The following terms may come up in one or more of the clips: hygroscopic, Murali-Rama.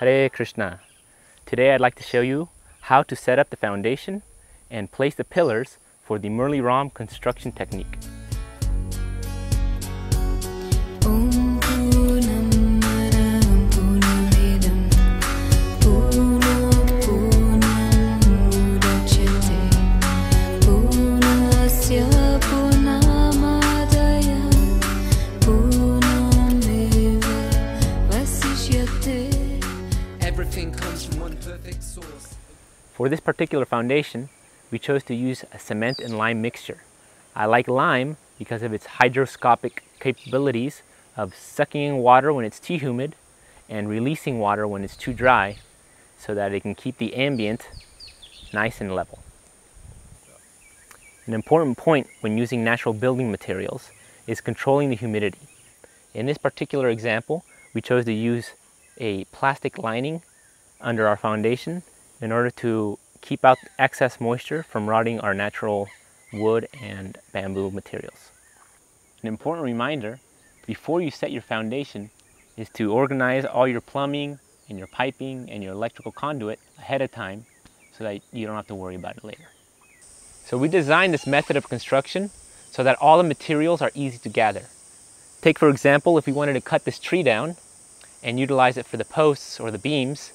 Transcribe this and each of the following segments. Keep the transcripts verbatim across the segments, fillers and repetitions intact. Hare Krishna. Today I'd like to show you how to set up the foundation and place the pillars for the Murali-Rama construction technique. Everything comes from one perfect source. For this particular foundation, we chose to use a cement and lime mixture. I like lime because of its hygroscopic capabilities of sucking in water when it's too humid and releasing water when it's too dry, so that it can keep the ambient nice and level. An important point when using natural building materials is controlling the humidity. In this particular example, we chose to use a plastic lining under our foundation in order to keep out excess moisture from rotting our natural wood and bamboo materials. An important reminder before you set your foundation is to organize all your plumbing and your piping and your electrical conduit ahead of time so that you don't have to worry about it later. So we designed this method of construction so that all the materials are easy to gather. Take for example, if we wanted to cut this tree down and utilize it for the posts or the beams,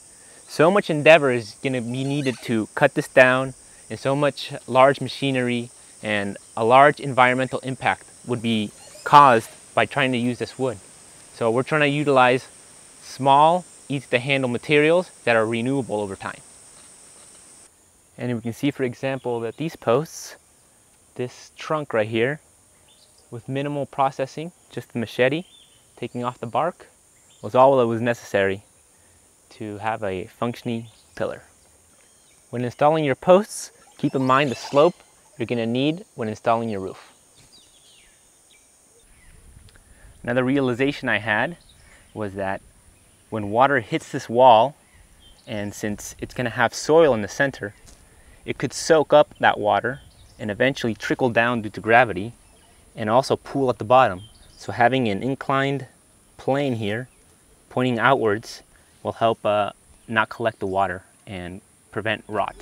so much endeavor is going to be needed to cut this down, and so much large machinery and a large environmental impact would be caused by trying to use this wood. So we're trying to utilize small, easy to handle materials that are renewable over time. And we can see, for example, that these posts, this trunk right here, with minimal processing, just the machete, taking off the bark, was all that was necessary to have a functioning pillar. When installing your posts, keep in mind the slope you're going to need when installing your roof. Another realization I had was that when water hits this wall, and since it's going to have soil in the center, it could soak up that water and eventually trickle down due to gravity and also pool at the bottom. So having an inclined plane here pointing outwards will help uh, not collect the water and prevent rot.